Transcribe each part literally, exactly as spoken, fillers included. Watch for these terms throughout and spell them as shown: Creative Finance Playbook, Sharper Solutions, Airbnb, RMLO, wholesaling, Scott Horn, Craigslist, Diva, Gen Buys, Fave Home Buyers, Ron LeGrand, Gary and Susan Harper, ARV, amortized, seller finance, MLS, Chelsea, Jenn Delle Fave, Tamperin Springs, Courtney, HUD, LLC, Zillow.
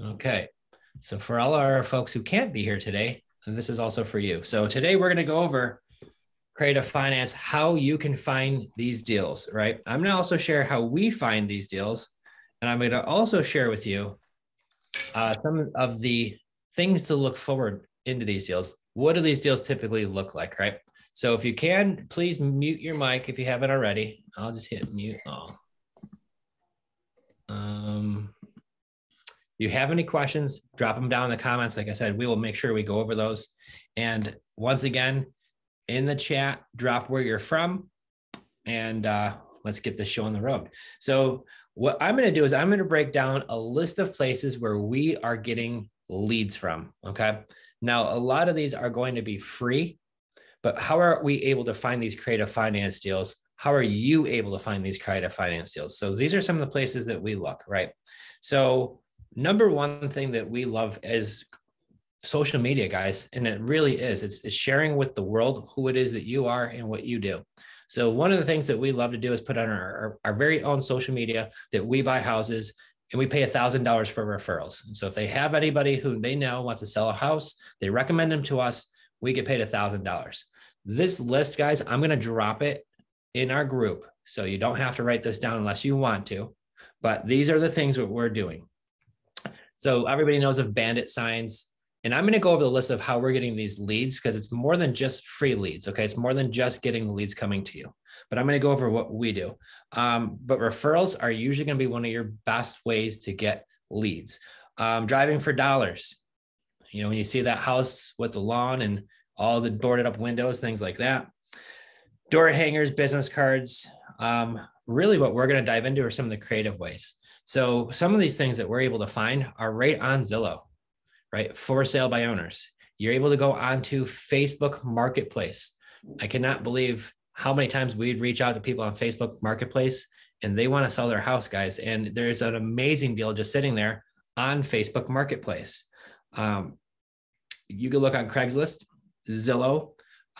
Okay. So for all our folks who can't be here today, and this is also for you. So today we're going to go over creative finance, how you can find these deals, right? I'm going to also share how we find these deals. And I'm going to also share with you uh, some of the things to look forward into these deals. What do these deals typically look like, right? So if you can, please mute your mic if you haven't already. I'll just hit mute all. Um, you have any questions, drop them down in the comments. Like I said, we will make sure we go over those. And once again, in the chat, drop where you're from, and uh, let's get this show on the road. So what I'm going to do is I'm going to break down a list of places where we are getting leads from, okay? Now, a lot of these are going to be free, but how are we able to find these creative finance deals? How are you able to find these creative finance deals? So these are some of the places that we look, right? So number one thing that we love is social media, guys. And it really is, it's, it's sharing with the world who it is that you are and what you do. So one of the things that we love to do is put on our, our, our very own social media that we buy houses and we pay one thousand dollars for referrals. And so if they have anybody who they know wants to sell a house, they recommend them to us, we get paid one thousand dollars. This list, guys, I'm going to drop it in our group. So you don't have to write this down unless you want to, but these are the things that we're doing. So everybody knows of bandit signs. And I'm going to go over the list of how we're getting these leads because it's more than just free leads. Okay. It's more than just getting the leads coming to you, but I'm going to go over what we do. Um, but referrals are usually going to be one of your best ways to get leads. Um, driving for dollars. You know, when you see that house with the lawn and all the boarded up windows, things like that, door hangers, business cards. Um, really what we're going to dive into are some of the creative ways. So some of these things that we're able to find are right on Zillow. Right? For sale by owners. You're able to go onto Facebook Marketplace. I cannot believe how many times we'd reach out to people on Facebook Marketplace and they want to sell their house, guys. And there's an amazing deal just sitting there on Facebook Marketplace. Um, you can look on Craigslist, Zillow.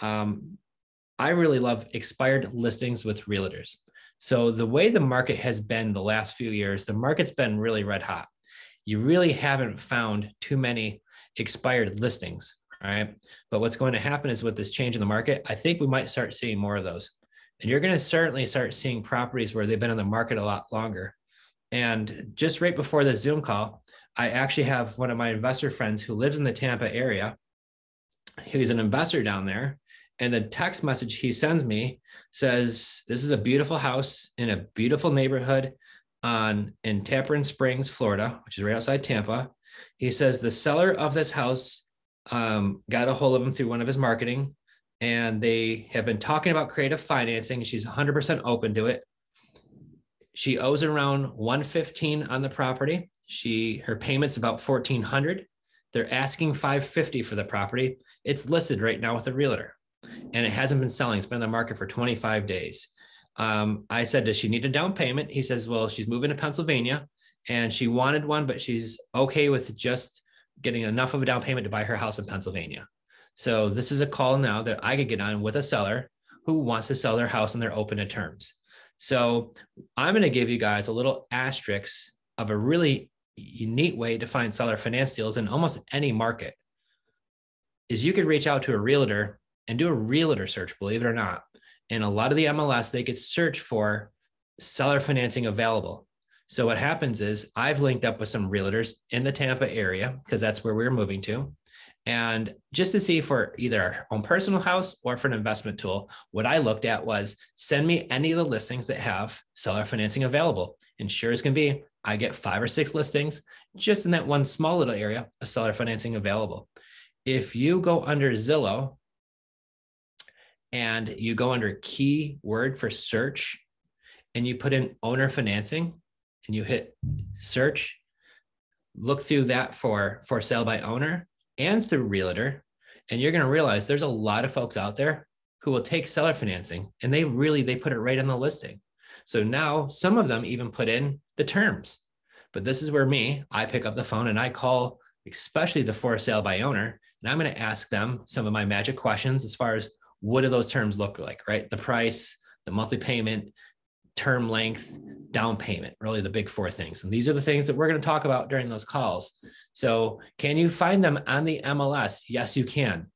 Um, I really love expired listings with realtors. So the way the market has been the last few years, the market's been really red hot. You really haven't found too many expired listings, all right? But what's going to happen is with this change in the market, I think we might start seeing more of those. And you're going to certainly start seeing properties where they've been on the market a lot longer. And just right before the Zoom call, I actually have one of my investor friends who lives in the Tampa area. He's an investor down there. And the text message he sends me says, this is a beautiful house in a beautiful neighborhood on in Tamperin Springs, Florida, which is right outside Tampa. He says the seller of this house um, got a hold of him through one of his marketing, and they have been talking about creative financing. She's one hundred percent open to it. She owes around one fifteen on the property. She her payment's about fourteen hundred. They're asking five fifty for the property. It's listed right now with a realtor, and it hasn't been selling. It's been on the market for twenty-five days. Um, I said, does she need a down payment? He says, well, she's moving to Pennsylvania and she wanted one, but she's okay with just getting enough of a down payment to buy her house in Pennsylvania. So this is a call now that I could get on with a seller who wants to sell their house and they're open to terms. So I'm going to give you guys a little asterisk of a really unique way to find seller finance deals in almost any market is you could reach out to a realtor and do a realtor search, believe it or not. And a lot of the M L S, they could search for seller financing available. So what happens is I've linked up with some realtors in the Tampa area because that's where we were moving to. And just to see for either our own personal house or for an investment tool, what I looked at was send me any of the listings that have seller financing available. And sure as can be, I get five or six listings just in that one small little area of seller financing available. If you go under Zillow, and you go under keyword for search and you put in owner financing and you hit search, look through that for for sale by owner and through realtor. And you're going to realize there's a lot of folks out there who will take seller financing and they really, they put it right on the listing. So now some of them even put in the terms, but this is where me, I pick up the phone and I call, especially the for sale by owner. And I'm going to ask them some of my magic questions as far as what do those terms look like, right? The price, the monthly payment, term length, down payment, really the big four things. And these are the things that we're going to talk about during those calls. So can you find them on the M L S? Yes, you can.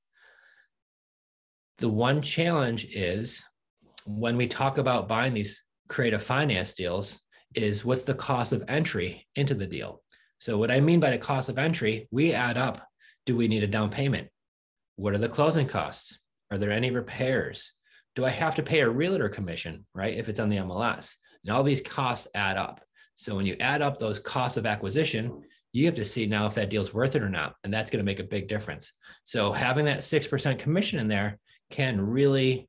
The one challenge is when we talk about buying these creative finance deals is what's the cost of entry into the deal? So what I mean by the cost of entry, we add up, do we need a down payment? What are the closing costs? Are there any repairs? Do I have to pay a realtor commission, right? If it's on the M L S. And all these costs add up. So when you add up those costs of acquisition, you have to see now if that deal's worth it or not. And that's going to make a big difference. So having that six percent commission in there can really,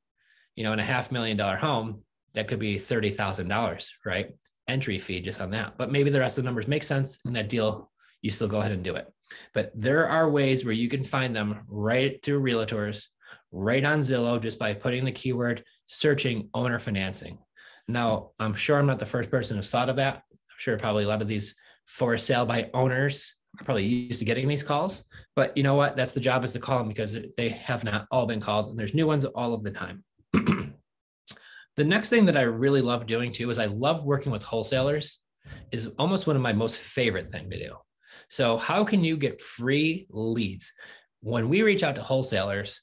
you know, in a half million dollar home, that could be thirty thousand dollars, right? Entry fee just on that. But maybe the rest of the numbers make sense and that deal, you still go ahead and do it. But there are ways where you can find them right through realtors, right on Zillow, just by putting the keyword, searching owner financing. Now, I'm sure I'm not the first person who's thought of that. I'm sure probably a lot of these for sale by owners are probably used to getting these calls, but you know what? That's the job, is to call them, because they have not all been called and there's new ones all of the time. The next thing that I really love doing too is I love working with wholesalers. Is almost one of my most favorite thing to do. So how can you get free leads? When we reach out to wholesalers,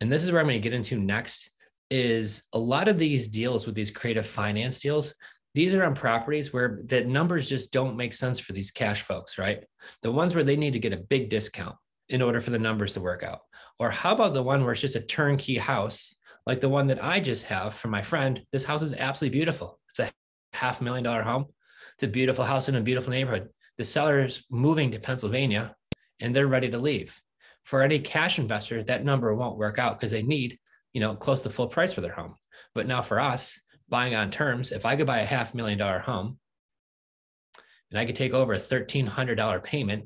and this is where I'm going to get into next, is a lot of these deals with these creative finance deals, these are on properties where the numbers just don't make sense for these cash folks, right? The ones where they need to get a big discount in order for the numbers to work out. Or how about the one where it's just a turnkey house, like the one that I just have from my friend? This house is absolutely beautiful. It's a half million dollar home. It's a beautiful house in a beautiful neighborhood. The seller's moving to Pennsylvania and they're ready to leave. For any cash investor, that number won't work out because they need, you know, close to full price for their home. But now for us, buying on terms, if I could buy a half million dollar home and I could take over a thirteen hundred dollar payment,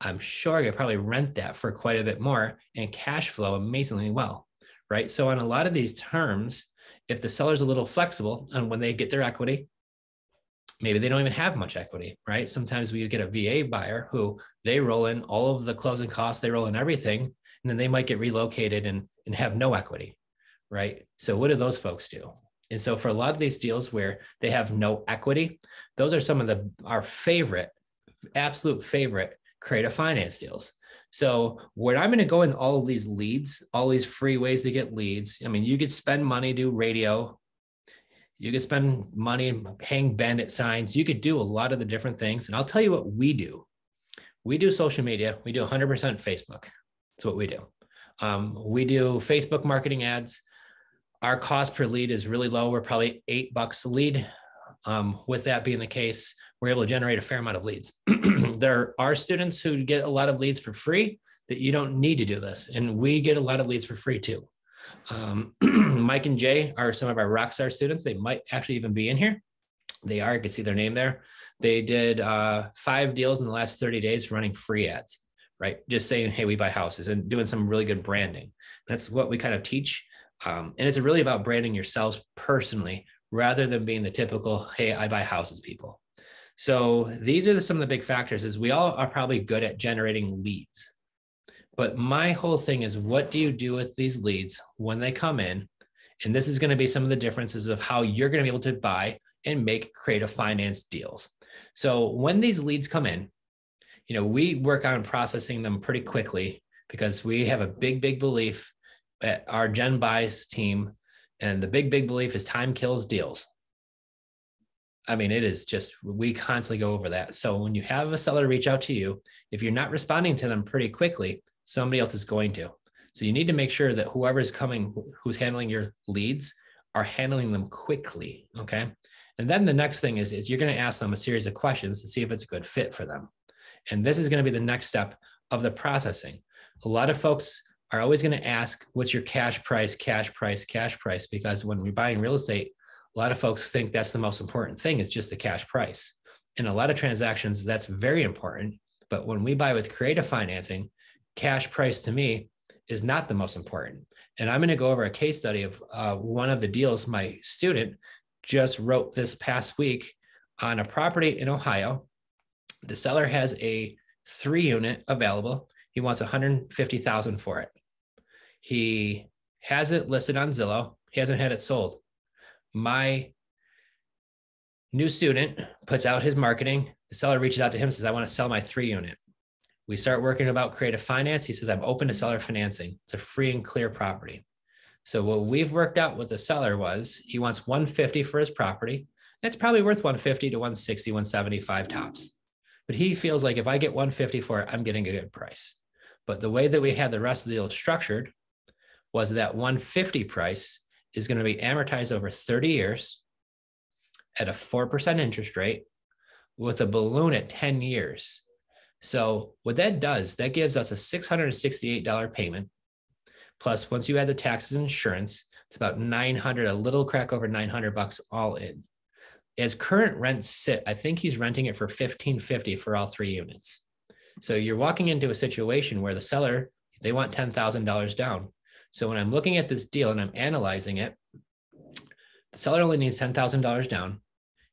I'm sure I could probably rent that for quite a bit more and cash flow amazingly well, right? So on a lot of these terms, if the seller's a little flexible and when they get their equity, maybe they don't even have much equity, right? Sometimes we get a V A buyer who they roll in all of the closing costs, they roll in everything, and then they might get relocated and, and have no equity, right? So what do those folks do? And so for a lot of these deals where they have no equity, those are some of the our favorite, absolute favorite creative finance deals. So what I'm going to go in all of these leads, all these free ways to get leads. I mean, you could spend money, do radio. You could spend money and hang bandit signs. You could do a lot of the different things. And I'll tell you what we do. We do social media. We do one hundred percent Facebook. That's what we do. Um, we do Facebook marketing ads. Our cost per lead is really low. We're probably eight bucks a lead. Um, with that being the case, we're able to generate a fair amount of leads. There are students who get a lot of leads for free that you don't need to do this. And we get a lot of leads for free too. Um, Mike and Jay are some of our rockstar students. They might actually even be in here. They are, you can see their name there. They did uh, five deals in the last thirty days running free ads, right? Just saying, hey, we buy houses, and doing some really good branding. That's what we kind of teach. Um, and it's really about branding yourselves personally, rather than being the typical, hey, I buy houses people. So these are the, some of the big factors is we all are probably good at generating leads. But my whole thing is, what do you do with these leads when they come in? And this is going to be some of the differences of how you're going to be able to buy and make creative finance deals. So when these leads come in, you know, we work on processing them pretty quickly because we have a big, big belief at our Gen Buys team. And the big, big belief is time kills deals. I mean, it is just, we constantly go over that. So when you have a seller reach out to you, if you're not responding to them pretty quickly, somebody else is going to. So you need to make sure that whoever's coming, who's handling your leads, are handling them quickly, okay? And then the next thing is, is you're going to ask them a series of questions to see if it's a good fit for them. And this is going to be the next step of the processing. A lot of folks are always going to ask, what's your cash price, cash price, cash price? Because when we're buying real estate, a lot of folks think that's the most important thing, is just the cash price. In a lot of transactions, that's very important. But when we buy with creative financing, cash price to me is not the most important. And I'm going to go over a case study of uh, one of the deals my student just wrote this past week on a property in Ohio. The seller has a three unit available. He wants one hundred fifty thousand dollars for it. He has it listed on Zillow. He hasn't had it sold. My New student puts out his marketing. The seller reaches out to him, says, I want to sell my three unit. We start working about creative finance. He says, I'm open to seller financing. It's a free and clear property. So what we've worked out with the seller was he wants one fifty for his property. That's probably worth one fifty to one sixty, one seventy-five tops. But he feels like if I get one fifty for it, I'm getting a good price. But the way that we had the rest of the deal structured was that one fifty price is going to be amortized over thirty years at a four percent interest rate with a balloon at ten years. So what that does, that gives us a six hundred sixty-eight dollars payment. Plus, once you add the taxes and insurance, it's about nine hundred, a little crack over nine hundred bucks all in. As current rents sit, I think he's renting it for fifteen fifty for all three units. So you're walking into a situation where the seller, they want ten thousand dollars down. So when I'm looking at this deal and I'm analyzing it, the seller only needs ten thousand dollars down.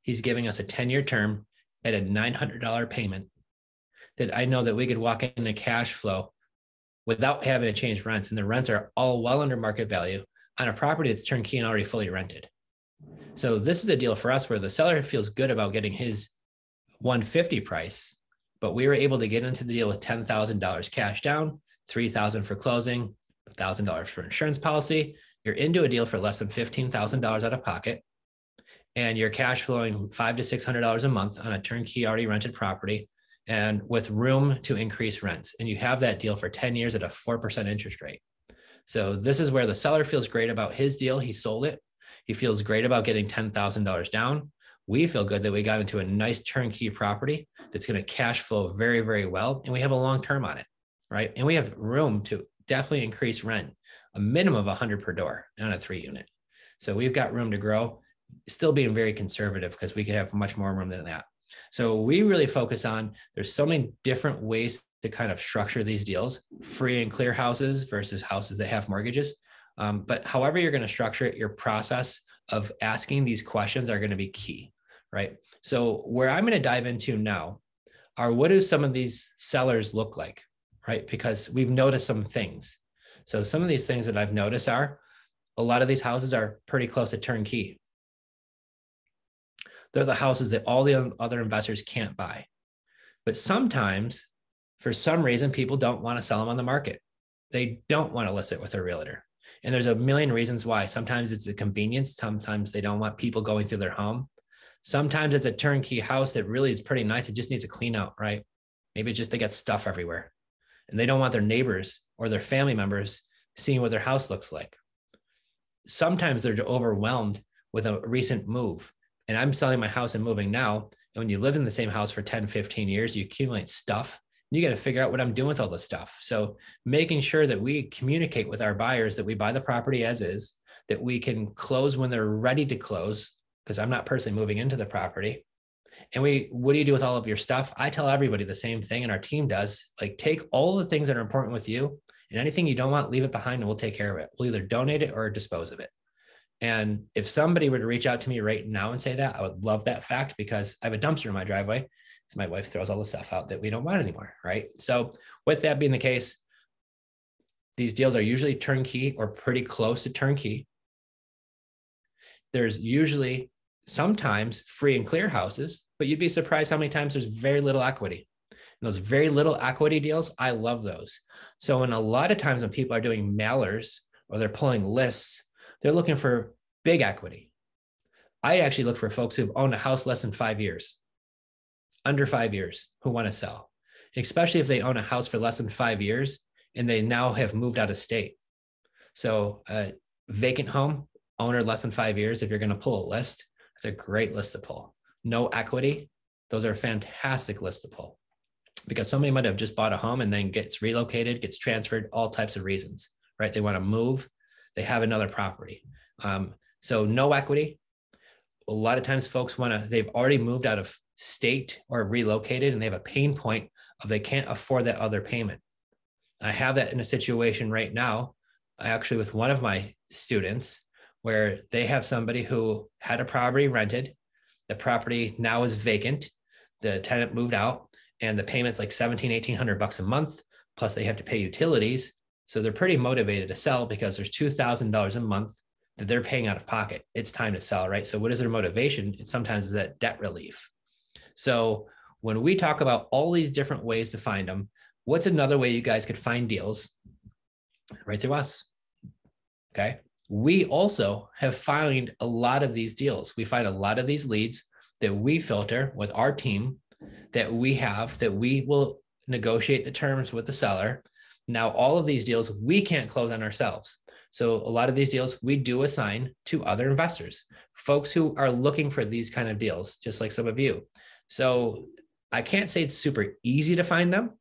He's giving us a ten-year term at a nine hundred dollars payment that I know that we could walk into cash flow without having to change rents. And the rents are all well under market value on a property that's turnkey and already fully rented. So this is a deal for us where the seller feels good about getting his one fifty price, but we were able to get into the deal with ten thousand dollars cash down, three thousand dollars for closing, one thousand dollars for insurance policy. You're into a deal for less than fifteen thousand dollars out of pocket, and you're cash flowing five hundred to six hundred dollars a month on a turnkey already rented property and with room to increase rents. And you have that deal for ten years at a four percent interest rate. So this is where the seller feels great about his deal. He sold it. He feels great about getting ten thousand dollars down. We feel good that we got into a nice turnkey property that's going to cash flow very, very well. And we have a long term on it, right? And we have room to definitely increase rent, a minimum of one hundred per door on a three unit. So we've got room to grow, still being very conservative because we could have much more room than that. So we really focus on, there's so many different ways to kind of structure these deals, free and clear houses versus houses that have mortgages. Um, but however you're going to structure it, your process of asking these questions are going to be key, right? So where I'm going to dive into now are, what do some of these sellers look like, right? Because we've noticed some things. So some of these things that I've noticed are, a lot of these houses are pretty close to turnkey. They're the houses that all the other investors can't buy. But sometimes, for some reason, people don't want to sell them on the market. They don't want to list it with a realtor. And there's a million reasons why. Sometimes it's a convenience. Sometimes they don't want people going through their home. Sometimes it's a turnkey house that really is pretty nice. It just needs a clean out, right? Maybe just they got stuff everywhere. And they don't want their neighbors or their family members seeing what their house looks like. Sometimes they're overwhelmed with a recent move. And I'm selling my house and moving now. And when you live in the same house for ten, fifteen years, you accumulate stuff. You got to figure out what I'm doing with all this stuff. So making sure that we communicate with our buyers that we buy the property as is, that we can close when they're ready to close, because I'm not personally moving into the property. And we, what do you do with all of your stuff? I tell everybody the same thing, and our team does. Like, take all the things that are important with you, and anything you don't want, leave it behind and we'll take care of it. We'll either donate it or dispose of it. And if somebody were to reach out to me right now and say that, I would love that fact, because I have a dumpster in my driveway. So my wife throws all the stuff out that we don't want anymore, right? So with that being the case, these deals are usually turnkey or pretty close to turnkey. There's usually sometimes free and clear houses, but you'd be surprised how many times there's very little equity. And those very little equity deals, I love those. So in a lot of times when people are doing mailers or they're pulling lists, they're looking for big equity. I actually look for folks who've owned a house less than five years, under five years, who want to sell, especially if they own a house for less than five years and they now have moved out of state. So a vacant home, owner less than five years, if you're going to pull a list, that's a great list to pull. No equity, those are fantastic lists to pull, because somebody might have just bought a home and then gets relocated, gets transferred, all types of reasons, right? They want to move, they have another property. Um, so no equity. A lot of times folks want to, they've already moved out of state or relocated, and they have a pain point of they can't afford that other payment. I have that in a situation right now, actually with one of my students, where they have somebody who had a property rented. The property now is vacant. The tenant moved out, and the payment's like seventeen, eighteen hundred bucks a month. Plus they have to pay utilities. So they're pretty motivated to sell, because there's two thousand dollars a month that they're paying out of pocket. It's time to sell, right? So what is their motivation? It sometimes is that debt relief. So when we talk about all these different ways to find them, what's another way you guys could find deals? Right through us, okay? We also have found a lot of these deals. We find a lot of these leads that we filter with our team that we have, that we will negotiate the terms with the seller. Now, all of these deals, we can't close on ourselves. So a lot of these deals, we do assign to other investors, folks who are looking for these kind of deals, just like some of you. So I can't say it's super easy to find them,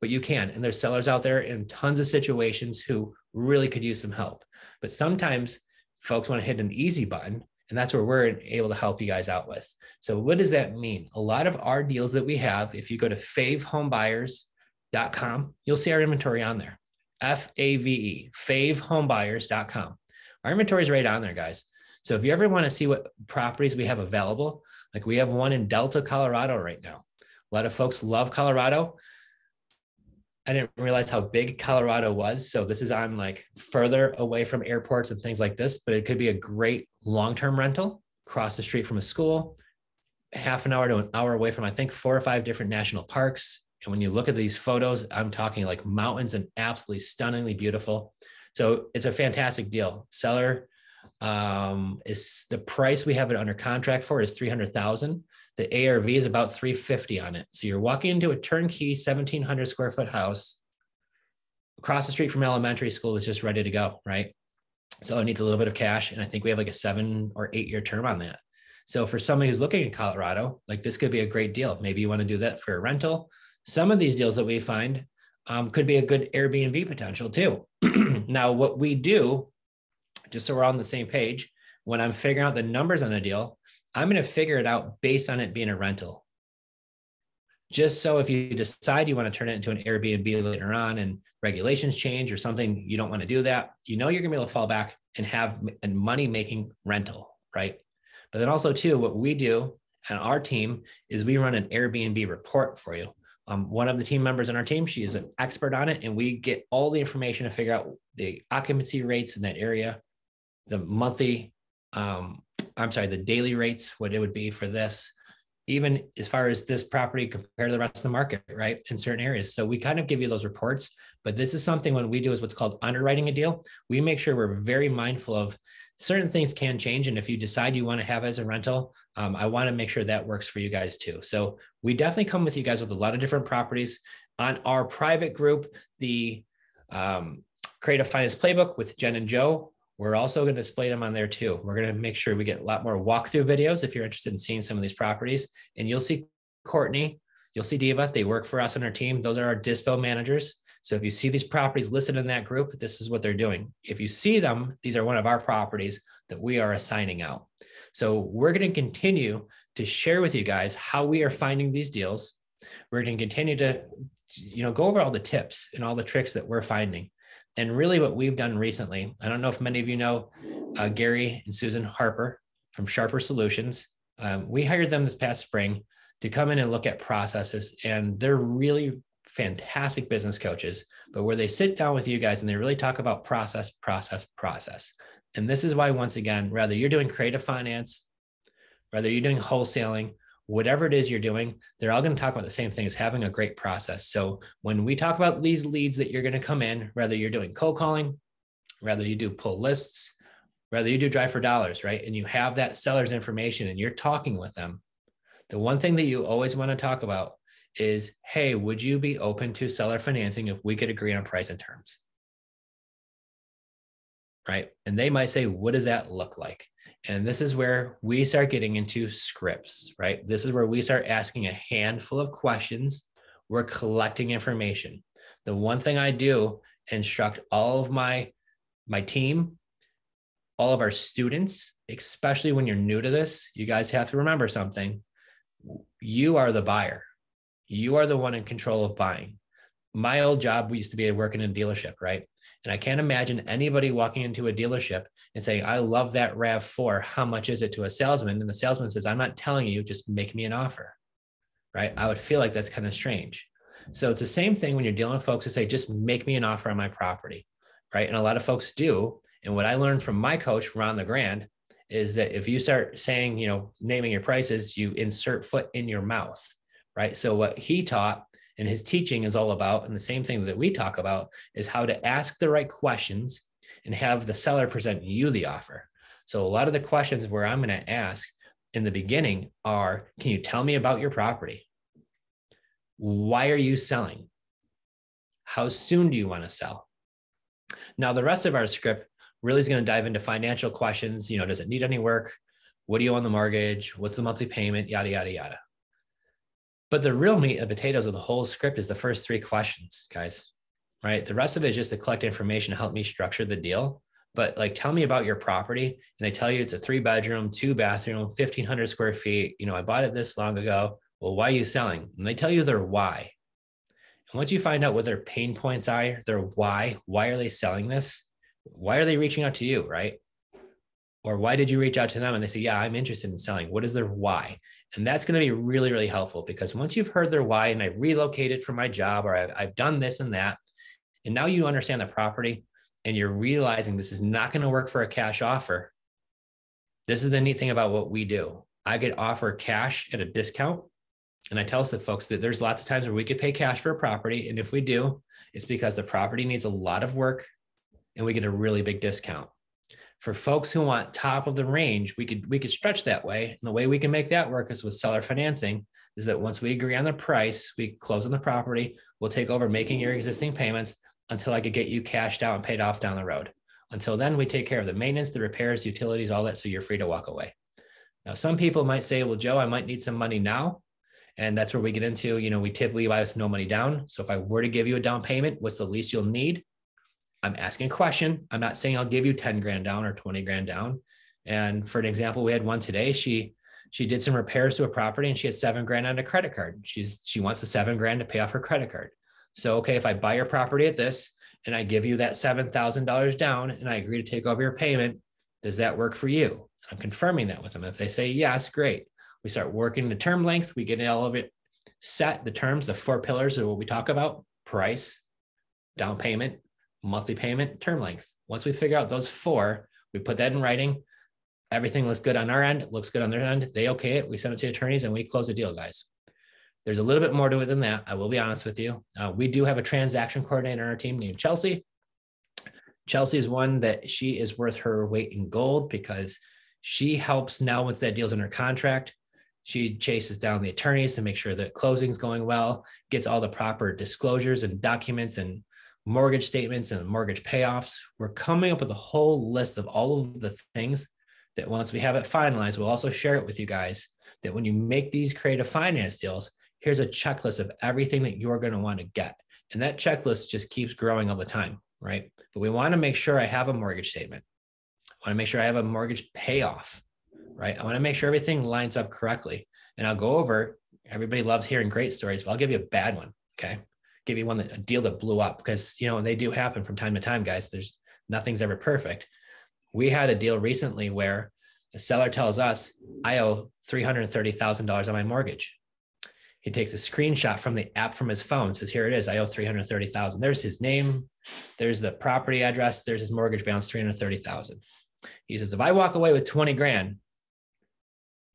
but you can. And there's sellers out there in tons of situations who really could use some help. But sometimes folks want to hit an easy button, and that's where we're able to help you guys out with. So what does that mean? A lot of our deals that we have, if you go to fave home buyers dot com, you'll see our inventory on there. F A V E, fave home buyers dot com. Our inventory is right on there, guys. So if you ever want to see what properties we have available, like we have one in Delta, Colorado right now. A lot of folks love Colorado. I didn't realize how big Colorado was. So this is on like further away from airports and things like this, but it could be a great long-term rental across the street from a school, half an hour to an hour away from, I think, four or five different national parks. And when you look at these photos, I'm talking like mountains and absolutely stunningly beautiful. So it's a fantastic deal. Seller um, is the price we have it under contract for is three hundred thousand dollars. The A R V is about three fifty on it. So you're walking into a turnkey seventeen hundred square foot house across the street from elementary school that's just ready to go, right? So it needs a little bit of cash. And I think we have like a seven or eight year term on that. So for somebody who's looking in Colorado, like this could be a great deal. Maybe you want to do that for a rental. Some of these deals that we find um, could be a good Airbnb potential too. Now, what we do, just so we're on the same page, when I'm figuring out the numbers on a deal, I'm going to figure it out based on it being a rental. Just so if you decide you want to turn it into an Airbnb later on and regulations change or something, you don't want to do that, you know you're going to be able to fall back and have a money-making rental, right? But then also too, what we do on our team is we run an Airbnb report for you. Um, one of the team members on our team, she is an expert on it, and we get all the information to figure out the occupancy rates in that area, the monthly, um, I'm sorry, the daily rates, what it would be for this, even as far as this property compared to the rest of the market, right, in certain areas. So we kind of give you those reports, but this is something when we do is what's called underwriting a deal. We make sure we're very mindful of certain things can change. And if you decide you want to have as a rental, um, I want to make sure that works for you guys too. So we definitely come with you guys with a lot of different properties. On our private group, the um, Creative Finance Playbook with Jen and Joe, we're also going to display them on there too. We're going to make sure we get a lot more walkthrough videos if you're interested in seeing some of these properties. And you'll see Courtney, you'll see Diva, they work for us on our team. Those are our dispo managers. So if you see these properties listed in that group, this is what they're doing. If you see them, these are one of our properties that we are assigning out. So we're going to continue to share with you guys how we are finding these deals. We're going to continue to, you know, go over all the tips and all the tricks that we're finding. And really what we've done recently, I don't know if many of you know uh, Gary and Susan Harper from Sharper Solutions. Um, we hired them this past spring to come in and look at processes, and they're really fantastic business coaches, but where they sit down with you guys and they really talk about process, process, process. And this is why, once again, whether you're doing creative finance, whether you're doing wholesaling, whatever it is you're doing, they're all going to talk about the same thing as having a great process. So when we talk about these leads that you're going to come in, whether you're doing cold calling, whether you do pull lists, whether you do drive for dollars, right? And you have that seller's information and you're talking with them. The one thing that you always want to talk about is, hey, would you be open to seller financing if we could agree on price and terms? Right? And they might say, what does that look like? And this is where we start getting into scripts, right? This is where we start asking a handful of questions. We're collecting information. The one thing I do instruct all of my, my team, all of our students, especially when you're new to this, you guys have to remember something. You are the buyer. You are the one in control of buying. My old job, we used to be working in a dealership, right? And I can't imagine anybody walking into a dealership and saying, I love that RAV four. How much is it, to a salesman? And the salesman says, I'm not telling you, just make me an offer, right? I would feel like that's kind of strange. So it's the same thing when you're dealing with folks who say, just make me an offer on my property, right? And a lot of folks do. And what I learned from my coach, Ron LeGrand, is that if you start saying, you know, naming your prices, you insert foot in your mouth, right? So what he taught and his teaching is all about, and the same thing that we talk about, is how to ask the right questions and have the seller present you the offer. So a lot of the questions where I'm going to ask in the beginning are, can you tell me about your property? Why are you selling? How soon do you want to sell? Now, the rest of our script really is going to dive into financial questions. You know, does it need any work? What do you owe on the mortgage? What's the monthly payment? Yada, yada, yada. But the real meat and potatoes of the whole script is the first three questions, guys, right? The rest of it is just to collect information to help me structure the deal. But like, tell me about your property. And they tell you it's a three bedroom, two bathroom, fifteen hundred square feet. You know, I bought it this long ago. Well, why are you selling? And they tell you their why. And once you find out what their pain points are, their why, why are they selling this? Why are they reaching out to you, right? Or why did you reach out to them? And they say, yeah, I'm interested in selling. What is their why? And that's going to be really, really helpful, because once you've heard their why, and I relocated from my job, or I've, I've done this and that, and now you understand the property and you're realizing this is not going to work for a cash offer. This is the neat thing about what we do. I could offer cash at a discount. And I tell the folks that there's lots of times where we could pay cash for a property. And if we do, it's because the property needs a lot of work and we get a really big discount. For folks who want top of the range, we could we could stretch that way. And the way we can make that work is with seller financing, is that once we agree on the price, we close on the property, we'll take over making your existing payments until I could get you cashed out and paid off down the road. Until then, we take care of the maintenance, the repairs, utilities, all that, so you're free to walk away. Now, some people might say, well, Joe, I might need some money now. And that's where we get into, you know, we typically buy with no money down. So if I were to give you a down payment, what's the least you'll need? I'm asking a question. I'm not saying I'll give you ten grand down or twenty grand down. And for an example, we had one today. She, she did some repairs to a property and she had seven grand on a credit card. She's, she wants the seven grand to pay off her credit card. So, okay, if I buy your property at this and I give you that seven thousand dollars down and I agree to take over your payment, does that work for you? I'm confirming that with them. If they say yes, great. We start working the term length. We get all of it set. The terms, the four pillars of what we talk about: price, down payment, monthly payment, term length. Once we figure out those four, we put that in writing. Everything looks good on our end. It looks good on their end. They okay it. We send it to attorneys and we close the deal, guys. There's a little bit more to it than that. I will be honest with you. Uh, we do have a transaction coordinator on our team named Chelsea. Chelsea is one that she is worth her weight in gold, because she helps now once that deal's in her contract. She chases down the attorneys to make sure that closing's going well, gets all the proper disclosures and documents and mortgage statements and mortgage payoffs. We're coming up with a whole list of all of the things that once we have it finalized, we'll also share it with you guys, that when you make these creative finance deals, here's a checklist of everything that you're going to want to get. And that checklist just keeps growing all the time, right? But we want to make sure I have a mortgage statement. I want to make sure I have a mortgage payoff. Right? I want to make sure everything lines up correctly. And I'll go over, everybody loves hearing great stories, but I'll give you a bad one. Okay. Give you one that a deal that blew up, because, you know, and they do happen from time to time, guys. There's nothing's ever perfect. We had a deal recently where the seller tells us, I owe three hundred thirty thousand dollars on my mortgage. He takes a screenshot from the app from his phone, says, here it is. I owe three hundred thirty thousand dollars. There's his name. There's the property address. There's his mortgage balance, three hundred thirty thousand dollars. He says, if I walk away with twenty grand,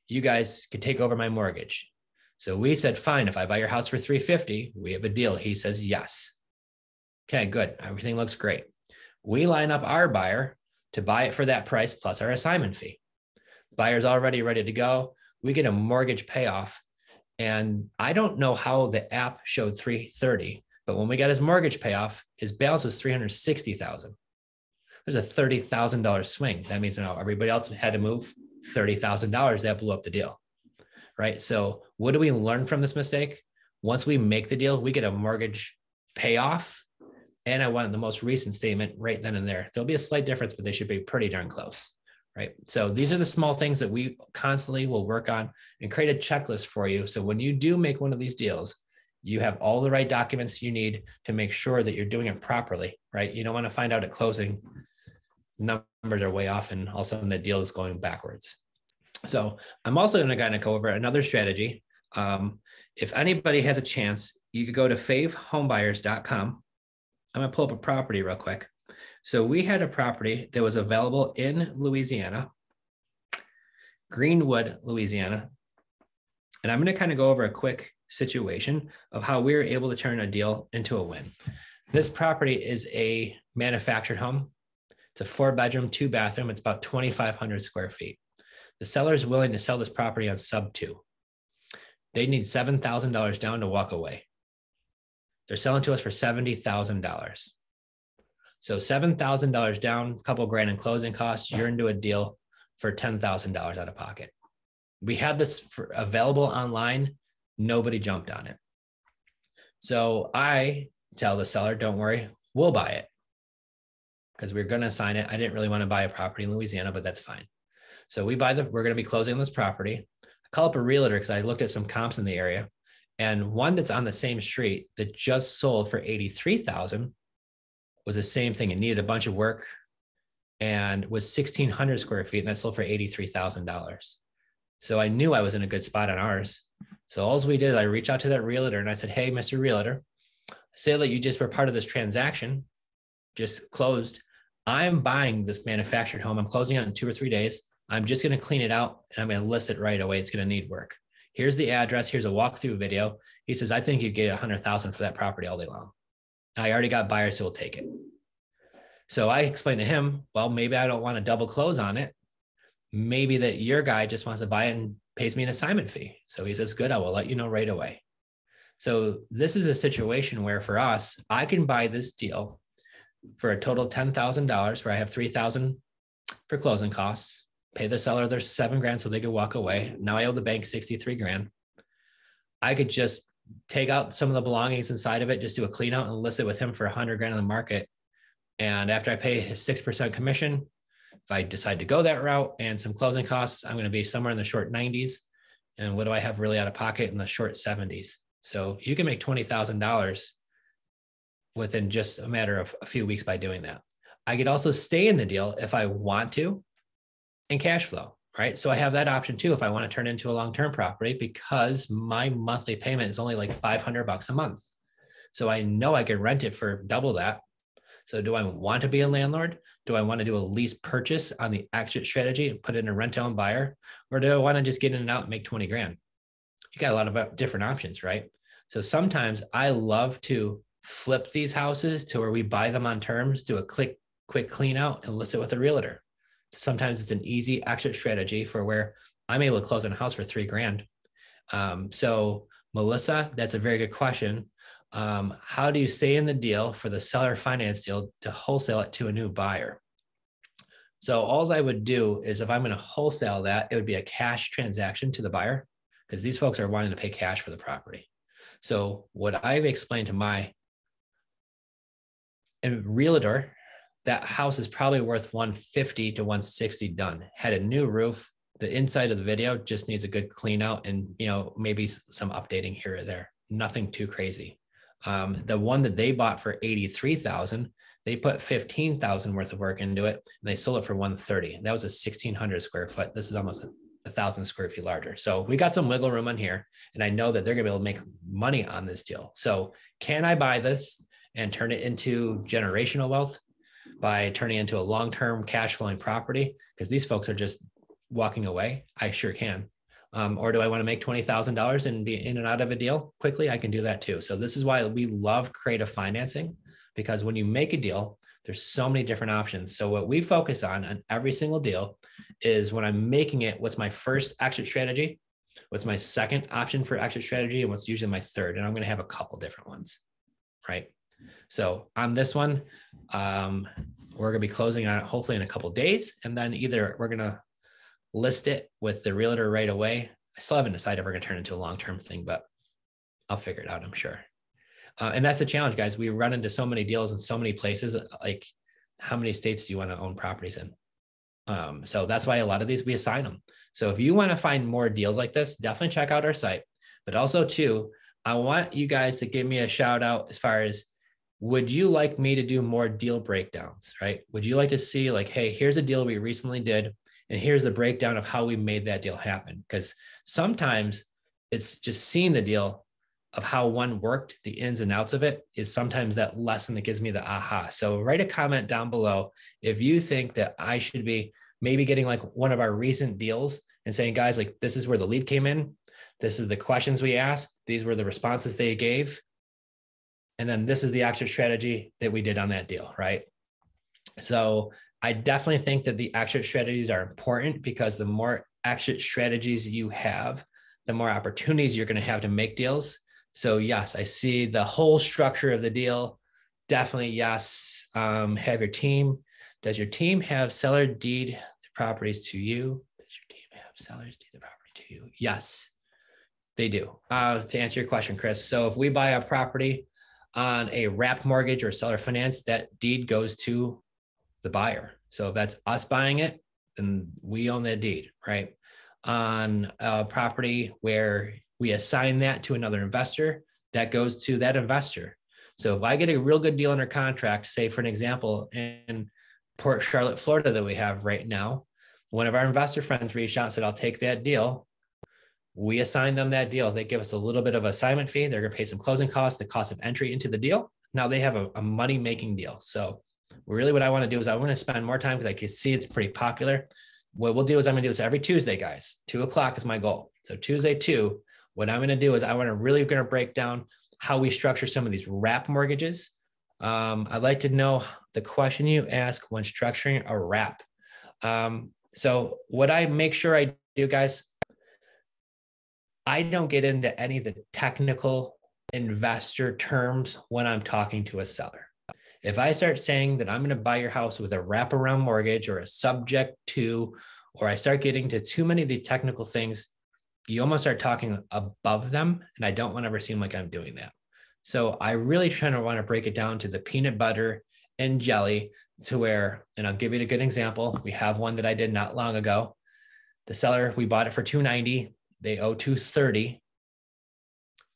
you guys could take over my mortgage. So we said, fine, if I buy your house for three fifty, we have a deal. He says, yes. Okay, good. Everything looks great. We line up our buyer to buy it for that price plus our assignment fee. Buyer's already ready to go. We get a mortgage payoff. And I don't know how the app showed three thirty, but when we got his mortgage payoff, his balance was three hundred sixty thousand dollars. There's a thirty thousand dollars swing. That means now everybody else had to move thirty thousand dollars. That blew up the deal, right? So what do we learn from this mistake? Once we make the deal, we get a mortgage payoff. And I want the most recent statement right then and there. There'll be a slight difference, but they should be pretty darn close, right? So these are the small things that we constantly will work on and create a checklist for you. So when you do make one of these deals, you have all the right documents you need to make sure that you're doing it properly, right? You don't want to find out at closing numbers are way off and all of a sudden the deal is going backwards. So I'm also going to kind of go over another strategy. Um, if anybody has a chance, you could go to fave home buyers dot com. I'm going to pull up a property real quick. So we had a property that was available in Louisiana, Greenwood, Louisiana. And I'm going to kind of go over a quick situation of how we were able to turn a deal into a win. This property is a manufactured home. It's a four bedroom, two bathroom. It's about twenty-five hundred square feet. The seller is willing to sell this property on sub two. They need seven thousand dollars down to walk away. They're selling to us for seventy thousand dollars. So seven thousand dollars down, a couple grand in closing costs, you're into a deal for ten thousand dollars out of pocket. We had this for available online. Nobody jumped on it. So I tell the seller, don't worry, we'll buy it because we're going to sign it. I didn't really want to buy a property in Louisiana, but that's fine. So we buy the, we're going to be closing on this property. I call up a realtor because I looked at some comps in the area, and one that's on the same street that just sold for eighty-three thousand was the same thing. It needed a bunch of work and was sixteen hundred square feet, and that sold for eighty-three thousand dollars. So I knew I was in a good spot on ours. So all we did is I reached out to that realtor and I said, hey, Mister Realtor, say that you just were part of this transaction, just closed. I'm buying this manufactured home. I'm closing on in two or three days. I'm just going to clean it out and I'm going to list it right away. It's going to need work. Here's the address. Here's a walkthrough video. He says, I think you get one hundred thousand dollars for that property all day long. I already got buyers who will take it. So I explained to him, well, maybe I don't want to double close on it. Maybe that your guy just wants to buy it and pays me an assignment fee. So he says, good, I will let you know right away. So this is a situation where for us, I can buy this deal for a total of ten thousand dollars where I have three thousand dollars for closing costs, pay the seller their seven grand so they could walk away. Now I owe the bank sixty-three grand. I could just take out some of the belongings inside of it, just do a clean out and list it with him for a hundred grand in the market. And after I pay his six percent commission, if I decide to go that route and some closing costs, I'm going to be somewhere in the short nineties. And what do I have really out of pocket in the short seventies? So you can make twenty thousand dollars within just a matter of a few weeks by doing that. I could also stay in the deal if I want to, and cash flow, right? So I have that option too if I want to turn into a long-term property, because my monthly payment is only like five hundred bucks a month. So I know I could rent it for double that. So do I want to be a landlord? Do I want to do a lease purchase on the exit strategy and put in a rent-to-own buyer? Or do I want to just get in and out and make twenty grand? You got a lot of different options, right? So sometimes I love to flip these houses to where we buy them on terms, do a quick, quick clean out and list it with a realtor. Sometimes it's an easy exit strategy for where I'm able to close on a house for three grand. Um, so Melissa, that's a very good question. Um, how do you stay in the deal for the seller finance deal to wholesale it to a new buyer? So all I would do is if I'm going to wholesale that, it would be a cash transaction to the buyer because these folks are wanting to pay cash for the property. So what I've explained to my realtor, that house is probably worth one fifty to one sixty done. Had a new roof. The inside of the video just needs a good clean out and, you know, maybe some updating here or there. Nothing too crazy. Um, the one that they bought for eighty-three thousand, they put fifteen thousand worth of work into it and they sold it for one thirty. That was a sixteen hundred square foot. This is almost a thousand square feet larger. So we got some wiggle room on here and I know that they're going to be able to make money on this deal. So can I buy this and turn it into generational wealth by turning into a long-term cash flowing property? Because these folks are just walking away. I sure can. Um, or do I want to make twenty thousand dollars and be in and out of a deal quickly? I can do that too. So this is why we love creative financing, because when you make a deal, there's so many different options. So what we focus on on every single deal is when I'm making it, what's my first exit strategy? What's my second option for exit strategy? And what's usually my third? And I'm going to have a couple different ones, right? So on this one, um, we're going to be closing on it hopefully in a couple of days. And then either we're going to list it with the realtor right away. I still haven't decided if we're going to turn it into a long-term thing, but I'll figure it out, I'm sure. Uh, and that's the challenge, guys. We run into so many deals in so many places. Like, how many states do you want to own properties in? Um, so that's why a lot of these, we assign them. So if you want to find more deals like this, definitely check out our site. But also too, I want you guys to give me a shout out as far as, would you like me to do more deal breakdowns, right? Would you like to see like, hey, here's a deal we recently did, and here's the breakdown of how we made that deal happen? Because sometimes it's just seeing the deal of how one worked, the ins and outs of it, is sometimes that lesson that gives me the aha. So write a comment down below if you think that I should be maybe getting like one of our recent deals and saying, guys, like this is where the lead came in. This is the questions we asked. These were the responses they gave. And then this is the action strategy that we did on that deal, right? So I definitely think that the action strategies are important, because the more action strategies you have, the more opportunities you're going to have to make deals. So yes, I see the whole structure of the deal. Definitely yes. Um, have your team. Does your team have seller deed the properties to you? Does your team have sellers deed the property to you? Yes, they do. Uh, to answer your question, Chris. So if we buy a property on a wrapped mortgage or seller finance, that deed goes to the buyer. So if that's us buying it, then we own that deed, right? On a property where we assign that to another investor, that goes to that investor. So if I get a real good deal under contract, say for an example, in Port Charlotte, Florida, that we have right now, one of our investor friends reached out and said, I'll take that deal. We assign them that deal. They give us a little bit of assignment fee. They're going to pay some closing costs, the cost of entry into the deal. Now they have a, a money-making deal. So really what I want to do is I want to spend more time, because I can see it's pretty popular. What we'll do is I'm going to do this every Tuesday, guys. Two o'clock is my goal. So Tuesday two, what I'm going to do is I want to really going to break down how we structure some of these wrap mortgages. Um, I'd like to know the question you ask when structuring a wrap. Um, so what I make sure I do, guys, I don't get into any of the technical investor terms when I'm talking to a seller. If I start saying that I'm going to buy your house with a wraparound mortgage or a subject to, or I start getting to too many of these technical things, you almost start talking above them. And I don't want to ever seem like I'm doing that. So I really try to want to break it down to the peanut butter and jelly, to where, and I'll give you a good example. We have one that I did not long ago. The seller, we bought it for two ninety. They owe two thirty,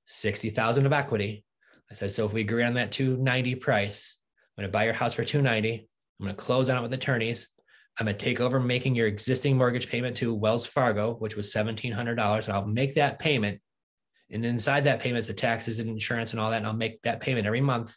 sixty thousand of equity. I said, so if we agree on that two ninety price, I'm going to buy your house for two ninety. I'm going to close on it with attorneys. I'm going to take over making your existing mortgage payment to Wells Fargo, which was seventeen hundred dollars. And I'll make that payment. And inside that payment is the taxes and insurance and all that. And I'll make that payment every month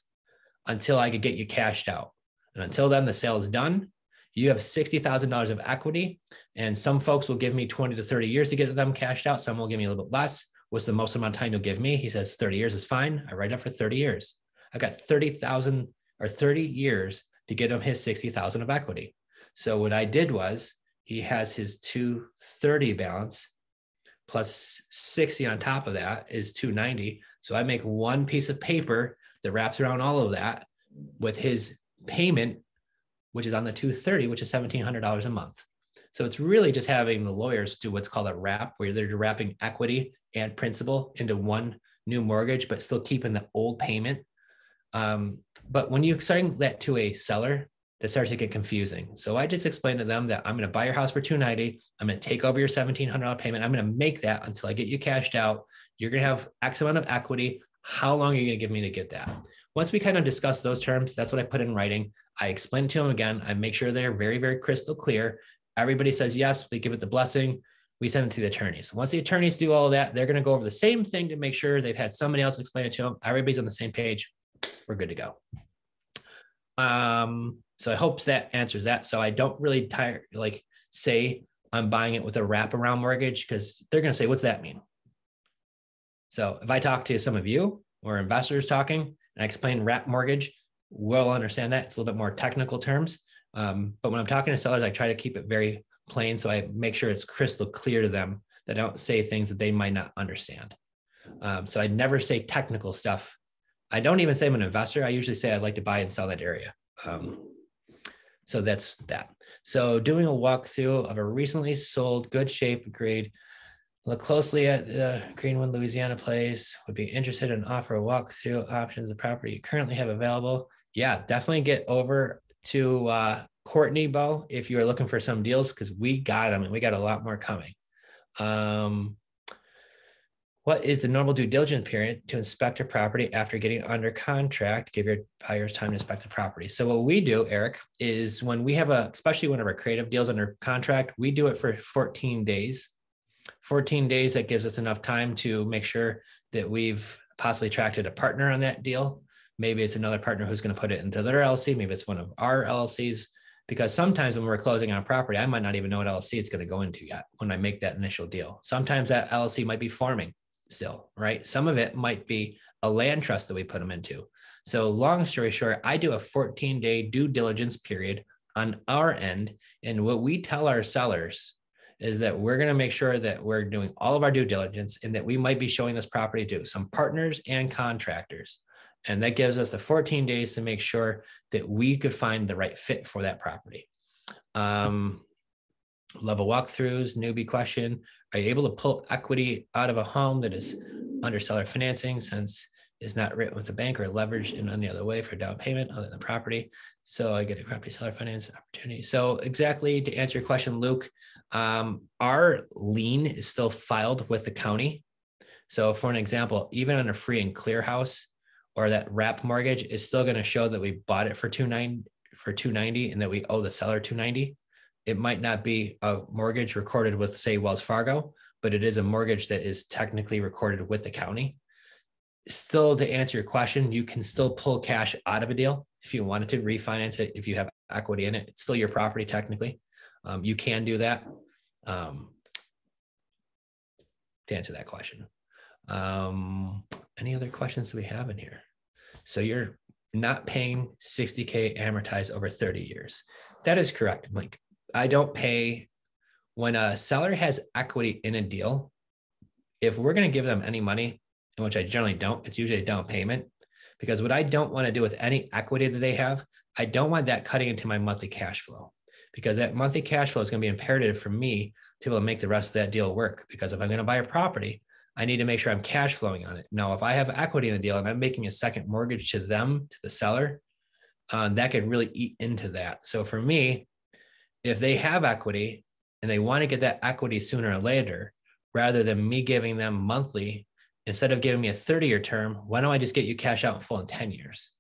until I could get you cashed out. And until then, the sale is done. You have sixty thousand dollars of equity, and some folks will give me twenty to thirty years to get them cashed out. Some will give me a little bit less. What's the most amount of time you'll give me? He says thirty years is fine. I write up for thirty years. I've got thirty thousand or thirty years to get him his sixty thousand of equity. So what I did was, he has his two thirty balance plus sixty on top of that is two ninety. So I make one piece of paper that wraps around all of that with his payment, which is on the two thirty, which is seventeen hundred dollars a month. So it's really just having the lawyers do what's called a wrap, where they're wrapping equity and principal into one new mortgage, but still keeping the old payment. Um, but when you start that to a seller, that starts to get confusing. So I just explained to them that I'm going to buy your house for two ninety. I'm going to take over your seventeen hundred dollars payment. I'm going to make that until I get you cashed out. You're going to have X amount of equity. How long are you going to give me to get that? Once we kind of discuss those terms, that's what I put in writing. I explain to them again. I make sure they're very, very crystal clear. Everybody says yes. We give it the blessing. We send it to the attorneys. Once the attorneys do all of that, they're going to go over the same thing to make sure they've had somebody else explain it to them. Everybody's on the same page. We're good to go. Um, so I hope that answers that. So I don't really tire, like say I'm buying it with a wraparound mortgage, because they're going to say, what's that mean? So if I talk to some of you or investors talking and I explain wrap mortgage, we'll understand that. It's a little bit more technical terms. Um, but when I'm talking to sellers, I try to keep it very plain. So I make sure it's crystal clear to them that I don't say things that they might not understand. Um, so I never say technical stuff. I don't even say I'm an investor. I usually say I'd like to buy and sell that area. Um, so that's that. So doing a walkthrough of a recently sold, good shape, grade. Look closely at the Greenwood, Louisiana place. Would be interested in offer a walkthrough options of property you currently have available. Yeah, definitely get over to uh, Courtney Bow if you are looking for some deals, because we got them and we got a lot more coming. Um, what is the normal due diligence period to inspect a property after getting under contract? Give your buyers time to inspect the property. So what we do, Eric, is when we have a, especially one of our creative deals under contract, we do it for fourteen days. fourteen days, that gives us enough time to make sure that we've possibly attracted a partner on that deal. Maybe it's another partner who's going to put it into their L L C. Maybe it's one of our L L Cs, because sometimes when we're closing on property, I might not even know what L L C it's going to go into yet when I make that initial deal. Sometimes that L L C might be farming still, right? Some of it might be a land trust that we put them into. So long story short, I do a fourteen day due diligence period on our end. And what we tell our sellers is that we're going to make sure that we're doing all of our due diligence and that we might be showing this property to some partners and contractors. And that gives us the fourteen days to make sure that we could find the right fit for that property. Um, level walkthroughs, newbie question. Are you able to pull equity out of a home that is under seller financing since it's not written with a bank or leveraged in any other way for down payment other than property? So I get a property seller finance opportunity. So exactly to answer your question, Luke, um, our lien is still filed with the county. So for an example, even on a free and clear house, or that wrap mortgage is still going to show that we bought it for two ninety and that we owe the seller two ninety. It might not be a mortgage recorded with, say, Wells Fargo, but it is a mortgage that is technically recorded with the county. Still, to answer your question, you can still pull cash out of a deal if you wanted to refinance it. If you have equity in it, it's still your property technically. Um, you can do that. Um, to answer that question. Um, any other questions we have in here? So you're not paying sixty K amortized over thirty years. That is correct, Mike. I don't pay when a seller has equity in a deal. If we're going to give them any money, in which I generally don't, it's usually a down payment, because what I don't want to do with any equity that they have, I don't want that cutting into my monthly cash flow, because that monthly cash flow is going to be imperative for me to be able to make the rest of that deal work. Because if I'm going to buy a property, I need to make sure I'm cash flowing on it. Now, if I have equity in the deal and I'm making a second mortgage to them, to the seller, um, that could really eat into that. So for me, if they have equity and they want to get that equity sooner or later, rather than me giving them monthly, instead of giving me a thirty year term, why don't I just get you cash out in full in ten years,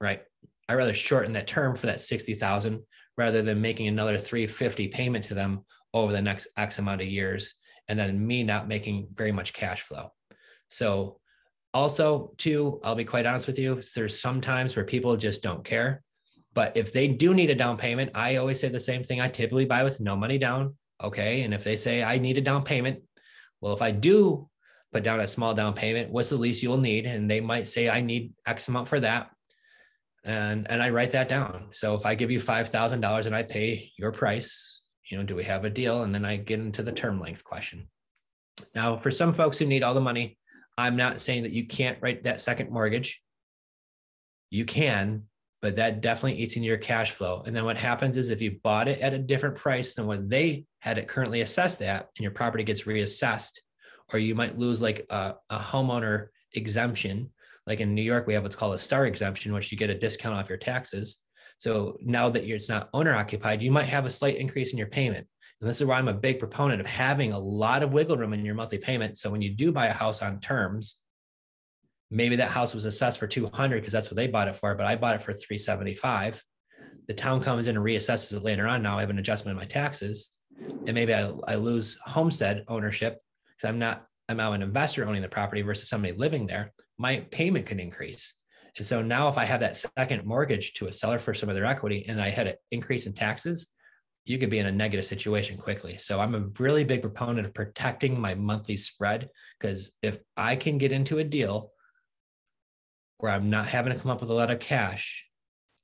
right? I'd rather shorten that term for that sixty thousand rather than making another three fifty payment to them over the next X amount of years, and then me not making very much cash flow. So also too, I'll be quite honest with you, there's some times where people just don't care, but if they do need a down payment, I always say the same thing. I typically buy with no money down, okay? And if they say I need a down payment, well, if I do put down a small down payment, what's the least you'll need? And they might say I need X amount for that. And, and I write that down. So if I give you five thousand dollars and I pay your price, you know, do we have a deal? And then I get into the term length question. Now, for some folks who need all the money, I'm not saying that you can't write that second mortgage. You can, but that definitely eats into your cash flow. And then what happens is if you bought it at a different price than what they had it currently assessed at, and your property gets reassessed, or you might lose like a, a homeowner exemption. Like in New York, we have what's called a star exemption, which you get a discount off your taxes. So now that you're, it's not owner occupied, you might have a slight increase in your payment. And this is why I'm a big proponent of having a lot of wiggle room in your monthly payment. So when you do buy a house on terms, maybe that house was assessed for two hundred because that's what they bought it for, but I bought it for three seventy-five. The town comes in and reassesses it later on. Now I have an adjustment in my taxes, and maybe I, I lose homestead ownership because I'm not, I'm now an investor owning the property versus somebody living there. My payment can increase. And so now if I have that second mortgage to a seller for some of their equity and I had an increase in taxes, you could be in a negative situation quickly. So I'm a really big proponent of protecting my monthly spread, because if I can get into a deal where I'm not having to come up with a lot of cash,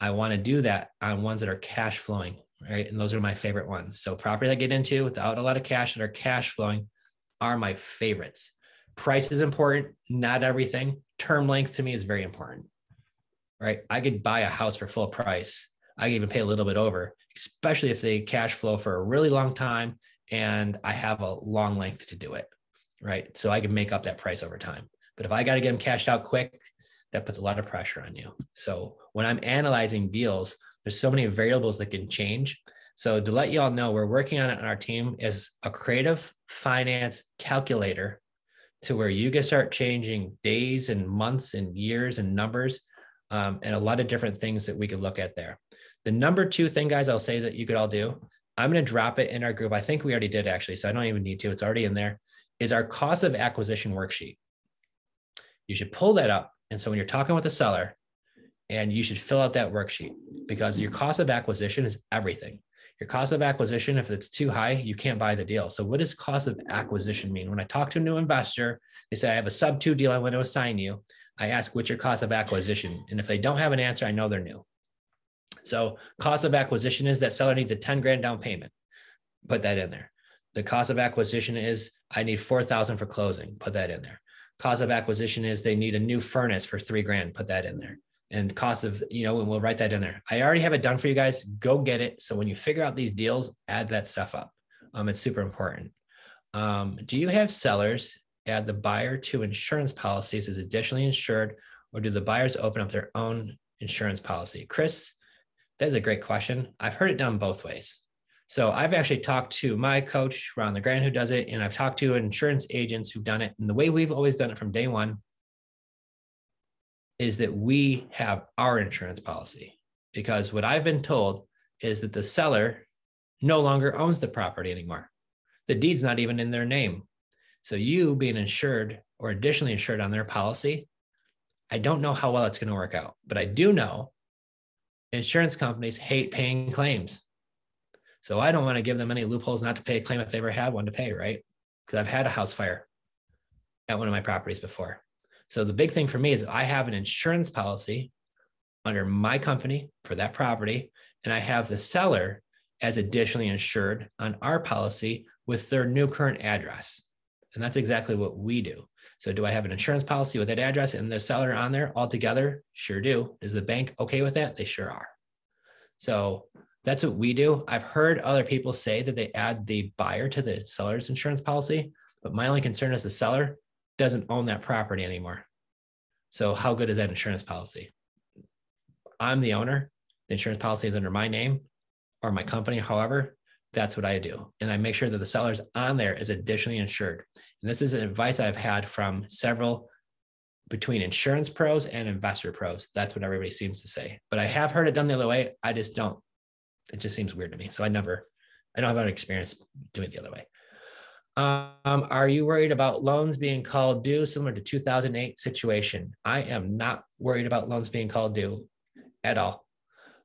I want to do that on ones that are cash flowing, right? And those are my favorite ones. So property that I get into without a lot of cash that are cash flowing are my favorites. Price is important, not everything. Term length to me is very important. Right? I could buy a house for full price. I could even pay a little bit over, especially if they cash flow for a really long time and I have a long length to do it, right? So I can make up that price over time. But if I got to get them cashed out quick, that puts a lot of pressure on you. So when I'm analyzing deals, there's so many variables that can change. So to let you all know, we're working on it on our team is a creative finance calculator, to where you can start changing days and months and years and numbers. Um, and a lot of different things that we could look at there. The number two thing, guys, I'll say that you could all do, I'm going to drop it in our group. I think we already did actually, so I don't even need to, it's already in there, is our cost of acquisition worksheet. You should pull that up. And so when you're talking with the seller, and you should fill out that worksheet, because your cost of acquisition is everything. Your cost of acquisition, if it's too high, you can't buy the deal. So what does cost of acquisition mean? When I talk to a new investor, they say, I have a sub two deal I want to assign you. I ask, what's your cost of acquisition? And if they don't have an answer, I know they're new. So cost of acquisition is that seller needs a ten grand down payment. Put that in there. The cost of acquisition is I need four thousand for closing. Put that in there. Cost of acquisition is they need a new furnace for three grand. Put that in there. And cost of, you know, and we'll write that in there. I already have it done for you guys. Go get it. So when you figure out these deals, add that stuff up. Um, it's super important. Um, do you have sellers add the buyer to insurance policies as additionally insured, or do the buyers open up their own insurance policy? Chris, that's a great question. I've heard it done both ways. So I've actually talked to my coach, Ron LeGrand, who does it, and I've talked to insurance agents who've done it. And the way we've always done it from day one is that we have our insurance policy, because what I've been told is that the seller no longer owns the property anymore. The deed's not even in their name. So you being insured or additionally insured on their policy, I don't know how well it's going to work out, but I do know insurance companies hate paying claims. So I don't want to give them any loopholes not to pay a claim if they ever had one to pay, right? Because I've had a house fire at one of my properties before. So the big thing for me is I have an insurance policy under my company for that property, and I have the seller as additionally insured on our policy with their new current address. And that's exactly what we do. So do I have an insurance policy with that address and the seller on there altogether? Sure do. Is the bank okay with that? They sure are. So that's what we do. I've heard other people say that they add the buyer to the seller's insurance policy, but my only concern is the seller doesn't own that property anymore. So how good is that insurance policy? I'm the owner. The insurance policy is under my name or my company. However, that's what I do. And I make sure that the seller's on there is additionally insured. And this is advice I've had from several between insurance pros and investor pros. That's what everybody seems to say, but I have heard it done the other way. I just don't, it just seems weird to me. So I never, I don't have an experience doing it the other way. Um, are you worried about loans being called due, similar to two thousand eight situation? I am not worried about loans being called due at all.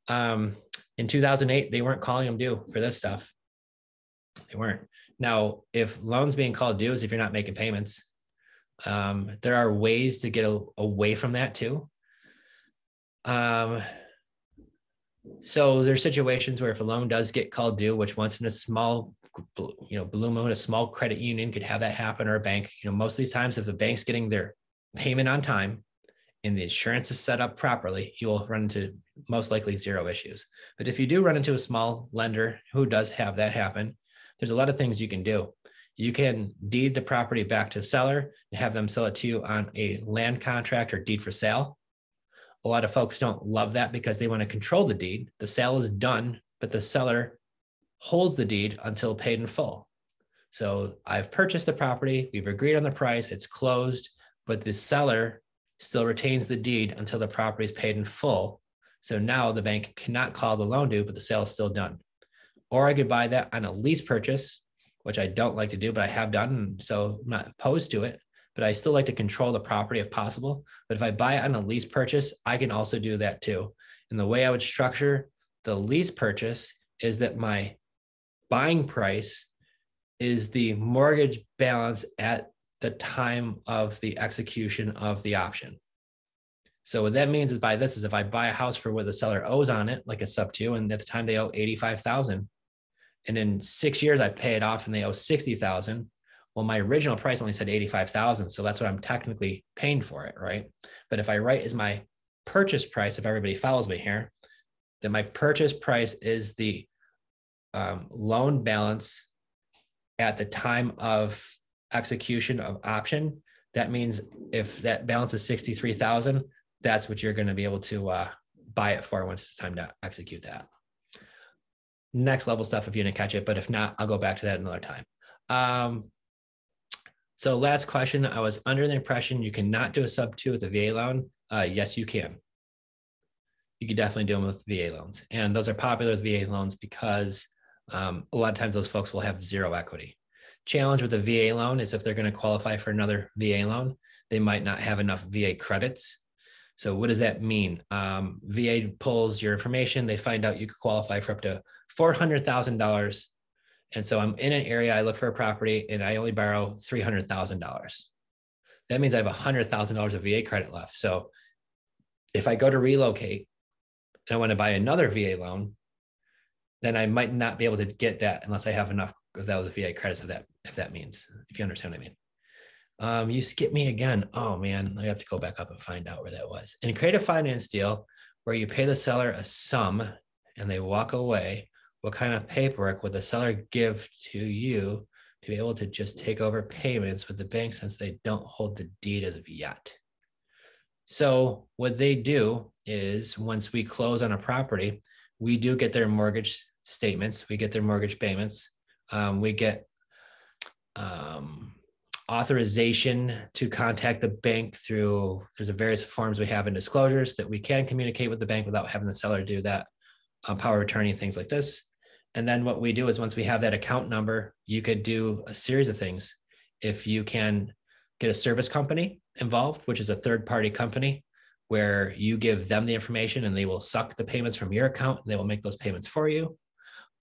Um, in two thousand eight, they weren't calling them due for this stuff. They weren't. Now, if loans being called due is if you're not making payments, um, there are ways to get a, away from that too. Um, so there's situations where if a loan does get called due, which once in a small you know, blue moon, a small credit union could have that happen, or a bank. You know, most of these times, if the bank's getting their payment on time and the insurance is set up properly, you will run into most likely zero issues. But if you do run into a small lender who does have that happen, there's a lot of things you can do. You can deed the property back to the seller and have them sell it to you on a land contract or deed for sale. A lot of folks don't love that because they want to control the deed. The sale is done, but the seller holds the deed until paid in full. So I've purchased the property, we've agreed on the price, it's closed, but the seller still retains the deed until the property is paid in full. So now the bank cannot call the loan due, but the sale is still done. Or I could buy that on a lease purchase, which I don't like to do, but I have done, so I'm not opposed to it, but I still like to control the property if possible. But if I buy it on a lease purchase, I can also do that too. And the way I would structure the lease purchase is that my buying price is the mortgage balance at the time of the execution of the option. So what that means is by this is if I buy a house for what the seller owes on it, like it's up to, and at the time they owe eighty-five thousand, and in six years I pay it off and they owe sixty thousand. Well, my original price only said eighty-five thousand. So that's what I'm technically paying for it, right? But if I write as my purchase price, if everybody follows me here, then my purchase price is the Um, loan balance at the time of execution of option. That means if that balance is sixty-three thousand, that's what you're going to be able to uh, buy it for once it's time to execute that. Next level stuff if you didn't catch it, but if not, I'll go back to that another time. Um, so last question, I was under the impression you cannot do a sub two with a V A loan. Uh, yes, you can. You can definitely do them with V A loans. And those are popular with V A loans because Um, a lot of times those folks will have zero equity. Challenge with a V A loan is if they're going to qualify for another V A loan, they might not have enough V A credits. So what does that mean? Um, V A pulls your information. They find out you could qualify for up to four hundred thousand dollars. And so I'm in an area, I look for a property and I only borrow three hundred thousand dollars. That means I have one hundred thousand dollars of V A credit left. So if I go to relocate and I want to buy another V A loan, then I might not be able to get that unless I have enough of those V A credits, if that, if that means, if you understand what I mean. Um, you skip me again. Oh man, I have to go back up and find out where that was. In a creative finance deal where you pay the seller a sum and they walk away, what kind of paperwork would the seller give to you to be able to just take over payments with the bank since they don't hold the deed as of yet? So what they do is once we close on a property, we do get their mortgage statements. We get their mortgage payments. Um, we get, um, authorization to contact the bank through, there's a various forms we have in disclosures that we can communicate with the bank without having the seller do that, um, power of attorney, things like this. And then what we do is once we have that account number, you could do a series of things. If you can get a service company involved, which is a third-party company where you give them the information and they will suck the payments from your account and they will make those payments for you.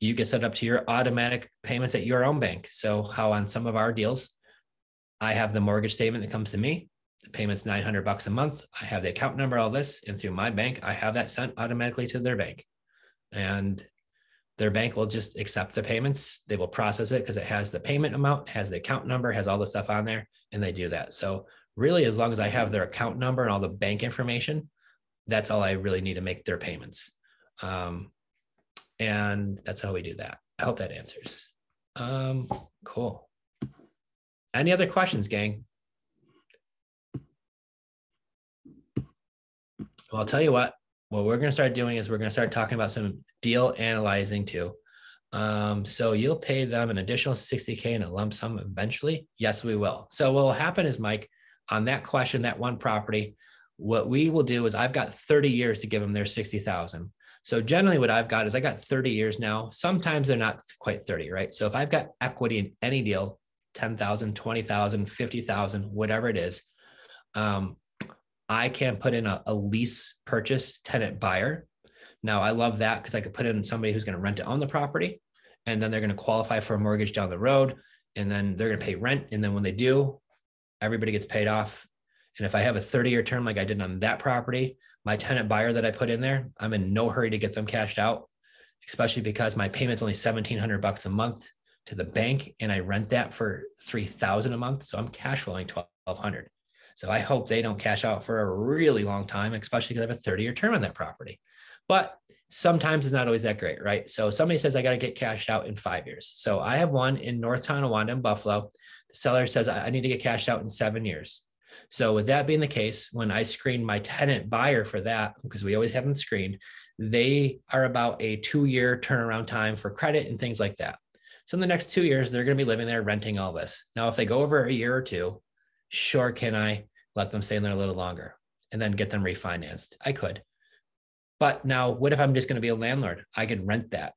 You get set up to your automatic payments at your own bank. So how on some of our deals, I have the mortgage statement that comes to me, the payment's nine hundred bucks a month. I have the account number, all this, and through my bank, I have that sent automatically to their bank. And their bank will just accept the payments. They will process it because it has the payment amount, has the account number, has all the stuff on there, and they do that. So really, as long as I have their account number and all the bank information, that's all I really need to make their payments. Um, and that's how we do that. I hope that answers. Um, cool. Any other questions, gang? Well, I'll tell you what, what we're going to start doing is we're going to start talking about some deal analyzing too. Um, so you'll pay them an additional sixty K in a lump sum eventually. Yes, we will. So what will happen is, Mike, on that question, that one property, what we will do is I've got thirty years to give them their sixty thousand. So generally what I've got is I got thirty years now. Sometimes they're not quite thirty, right? So if I've got equity in any deal, ten thousand, twenty thousand, fifty thousand, whatever it is, um, I can put in a, a lease purchase tenant buyer. Now I love that because I could put in somebody who's going to rent to own the property, and then they're going to qualify for a mortgage down the road, and then they're going to pay rent. And then when they do, everybody gets paid off. And if I have a thirty year term, like I did on that property, my tenant buyer that I put in there, I'm in no hurry to get them cashed out, especially because my payment's only seventeen hundred bucks a month to the bank, and I rent that for three thousand a month. So I'm cash flowing twelve hundred. So I hope they don't cash out for a really long time, especially because I have a thirty year term on that property. But sometimes it's not always that great, right? So somebody says, I got to get cashed out in five years. So I have one in North Tonawanda in Buffalo. The seller says, I need to get cashed out in seven years. So with that being the case, when I screen my tenant buyer for that, because we always have them screened, they are about a two year turnaround time for credit and things like that. So in the next two years, they're going to be living there, renting all this. Now, if they go over a year or two, sure, can I let them stay in there a little longer and then get them refinanced? I could. But now what if I'm just going to be a landlord? I could rent that.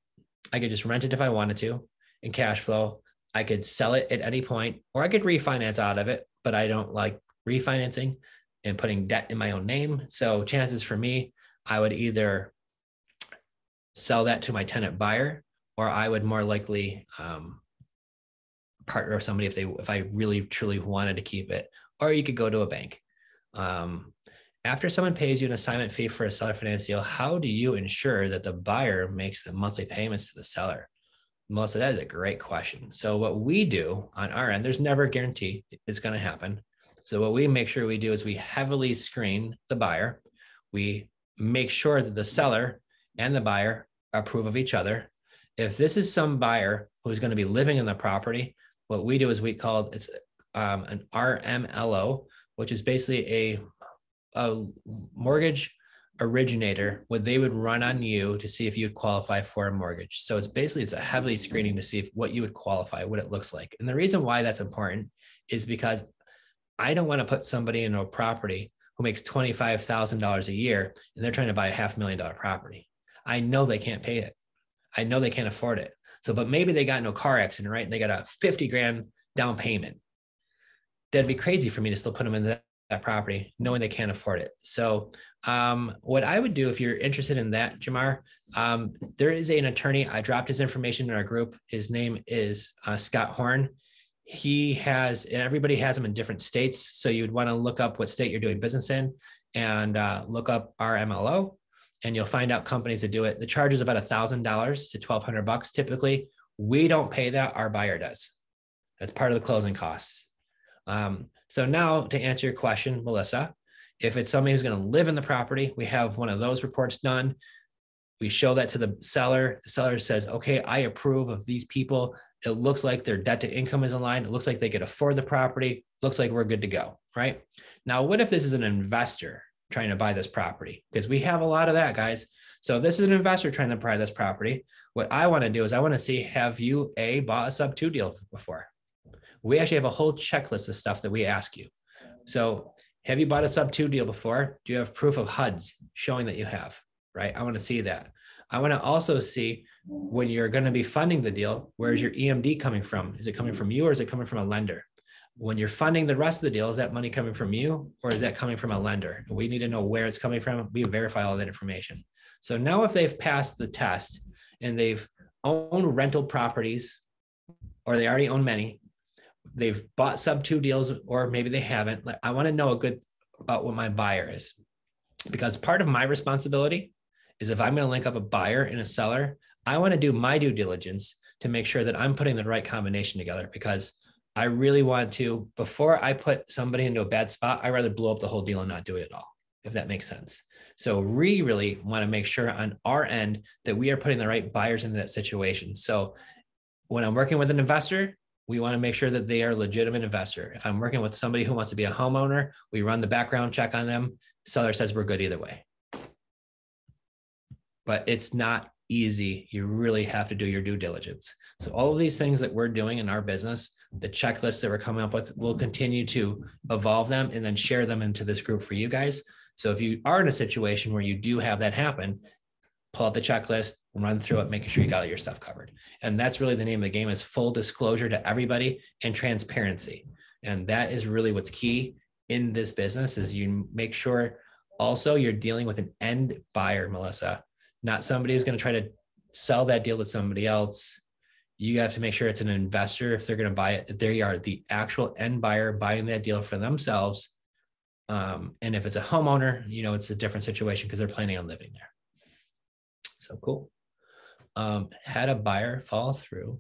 I could just rent it if I wanted to and cash flow. I could sell it at any point, or I could refinance out of it, but I don't like refinancing and putting debt in my own name. So chances for me, I would either sell that to my tenant buyer, or I would more likely um, partner with somebody if they, if I really truly wanted to keep it, or you could go to a bank. Um, after someone pays you an assignment fee for a seller finance deal, how do you ensure that the buyer makes the monthly payments to the seller? Melissa, that is a great question. So what we do on our end, there's never a guarantee it's going to happen. So what we make sure we do is we heavily screen the buyer. We make sure that the seller and the buyer approve of each other. If this is some buyer who's going to be living in the property, what we do is we call it's um, an R M L O, which is basically a, a mortgage originator, what they would run on you to see if you'd qualify for a mortgage. So it's basically, it's a heavily screening to see if what you would qualify, what it looks like. And the reason why that's important is because I don't want to put somebody in a property who makes twenty-five thousand dollars a year and they're trying to buy a half million dollar property. I know they can't pay it. I know they can't afford it. So, but maybe they got in a car accident, right? And they got a fifty grand down payment. That'd be crazy for me to still put them in that, that property, knowing they can't afford it. So um, what I would do if you're interested in that, Jamar, um, there is an attorney. I dropped his information in our group. His name is uh, Scott Horn. He has, everybody has them in different states. So you'd want to look up what state you're doing business in and uh, look up our M L O, and you'll find out companies that do it. The charge is about one thousand dollars to twelve hundred bucks typically. We don't pay that, our buyer does. That's part of the closing costs. Um, so now to answer your question, Melissa, if it's somebody who's going to live in the property, we have one of those reports done. We show that to the seller. The seller says, okay, I approve of these people. It looks like their debt to income is in line. It looks like they could afford the property. Looks like we're good to go, right? Now, what if this is an investor trying to buy this property? Because we have a lot of that, guys. So this is an investor trying to buy this property. What I want to do is I want to see, have you a bought a sub two deal before? We actually have a whole checklist of stuff that we ask you. So have you bought a sub two deal before? Do you have proof of H U Ds showing that you have, right? I want to see that. I want to also see, when you're going to be funding the deal, where's your E M D coming from? Is it coming from you or is it coming from a lender? When you're funding the rest of the deal, is that money coming from you or is that coming from a lender? We need to know where it's coming from. We verify all that information. So now if they've passed the test and they've owned rental properties, or they already own many, they've bought sub two deals, or maybe they haven't, like, I want to know a good about what my buyer is, because part of my responsibility is if I'm going to link up a buyer and a seller, I want to do my due diligence to make sure that I'm putting the right combination together, because I really want to, before I put somebody into a bad spot, I'd rather blow up the whole deal and not do it at all, if that makes sense. So we really want to make sure on our end that we are putting the right buyers into that situation. So when I'm working with an investor, we want to make sure that they are a legitimate investor. If I'm working with somebody who wants to be a homeowner, we run the background check on them. Seller says we're good either way. But it's not easy. You really have to do your due diligence. So all of these things that we're doing in our business, the checklists that we're coming up with, we'll continue to evolve them and then share them into this group for you guys. So if you are in a situation where you do have that happen, pull out the checklist, run through it, making sure you got all your stuff covered. And that's really the name of the game, is full disclosure to everybody and transparency. And that is really what's key in this business, is you make sure also you're dealing with an end buyer, Melissa, not somebody who's going to try to sell that deal to somebody else. You have to make sure it's an investor, if they're going to buy it, that they are the actual end buyer buying that deal for themselves. Um, and if it's a homeowner, you know, it's a different situation because they're planning on living there. So cool. Um, had a buyer fall through.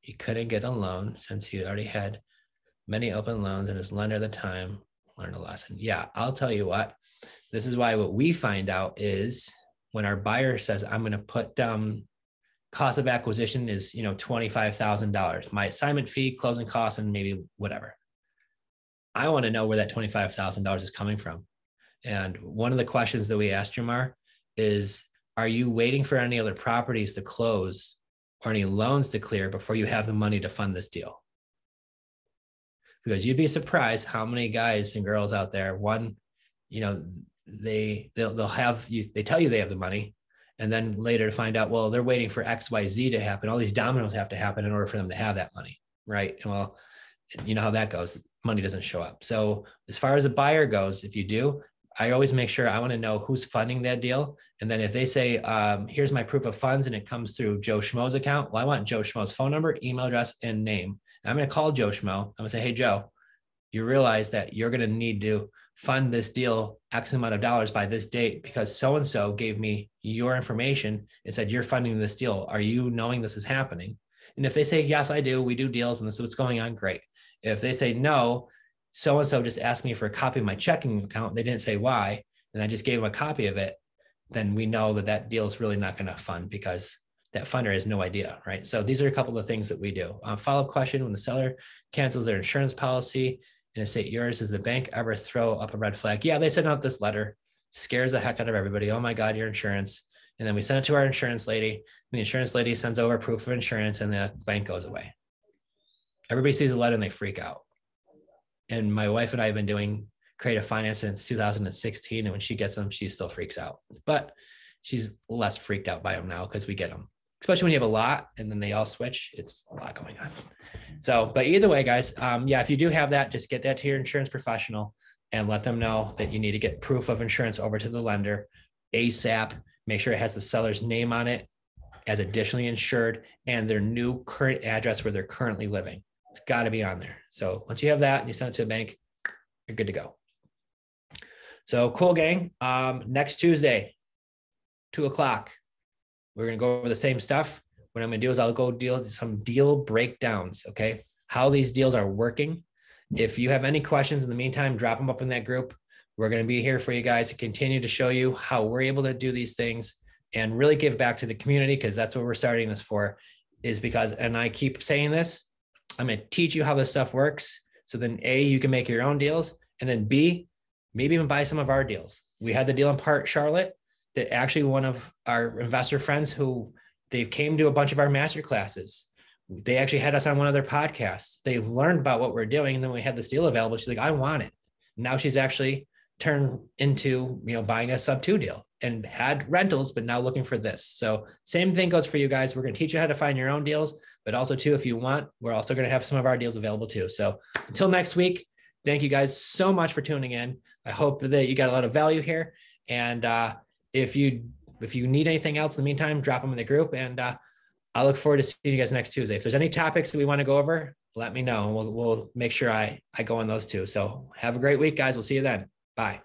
He couldn't get a loan since he already had many open loans, and his lender at the time learned a lesson. Yeah, I'll tell you what, this is why what we find out is when our buyer says, I'm going to put um, cost of acquisition is, you know, twenty-five thousand dollars, my assignment fee, closing costs, and maybe whatever. I want to know where that twenty-five thousand dollars is coming from. And one of the questions that we asked Jamar is, are you waiting for any other properties to close or any loans to clear before you have the money to fund this deal? Because you'd be surprised how many guys and girls out there, one, you know, they, they'll, they'll have you, they tell you they have the money, and then later to find out, well, they're waiting for X, Y, Z to happen. All these dominoes have to happen in order for them to have that money, right? And well, you know how that goes. Money doesn't show up. So as far as a buyer goes, if you do, I always make sure I want to know who's funding that deal. And then if they say, um, here's my proof of funds and it comes through Joe Schmo's account, well, I want Joe Schmo's phone number, email address, and name. And I'm going to call Joe Schmo. I'm going to say, hey, Joe, you realize that you're going to need to fund this deal X amount of dollars by this date because so-and-so gave me your information and said, you're funding this deal. Are you knowing this is happening? And if they say, yes, I do, we do deals and this is what's going on, great. If they say no, so-and-so just asked me for a copy of my checking account. They didn't say why, and I just gave them a copy of it. Then we know that that deal is really not going to fund because that funder has no idea, right? So these are a couple of things that we do. Uh, follow-up question: when the seller cancels their insurance policy in a state yours, does the bank ever throw up a red flag? Yeah, they sent out this letter, scares the heck out of everybody. Oh my God, your insurance. And then we send it to our insurance lady. And the insurance lady sends over proof of insurance and the bank goes away. Everybody sees the letter and they freak out. And my wife and I have been doing creative finance since two thousand sixteen. And when she gets them, she still freaks out. But she's less freaked out by them now because we get them, especially when you have a lot and then they all switch. It's a lot going on. So, but either way, guys, um, yeah, if you do have that, just get that to your insurance professional. and let them know that you need to get proof of insurance over to the lender ASAP. Make sure it has the seller's name on it as additionally insured and their new current address where they're currently living. It's got to be on there. So once you have that and you send it to the bank, you're good to go. So cool, gang. Um, next Tuesday, two o'clock, we're going to go over the same stuff. What I'm going to do is I'll go deal some deal breakdowns. Okay. How these deals are working. If you have any questions in the meantime, drop them up in that group. We're going to be here for you guys to continue to show you how we're able to do these things and really give back to the community, because that's what we're starting this for, is because, and I keep saying this, I'm going to teach you how this stuff works. So then A, you can make your own deals. And then B, maybe even buy some of our deals. We had the deal in part Charlotte that actually one of our investor friends who they came to a bunch of our master classes. They actually had us on one of their podcasts. They learned about what we're doing. And then we had this deal available. She's like, I want it. Now she's actually turned into, you know, buying a sub two deal and had rentals, but now looking for this. So same thing goes for you guys. We're going to teach you how to find your own deals, but also too, if you want, we're also going to have some of our deals available too. So until next week, thank you guys so much for tuning in. I hope that you got a lot of value here. And, uh, if you, if you need anything else in the meantime, drop them in the group, and, uh, I look forward to seeing you guys next Tuesday. If there's any topics that we want to go over, let me know. We'll, we'll make sure I, I go on those too. So have a great week, guys. We'll see you then. Bye.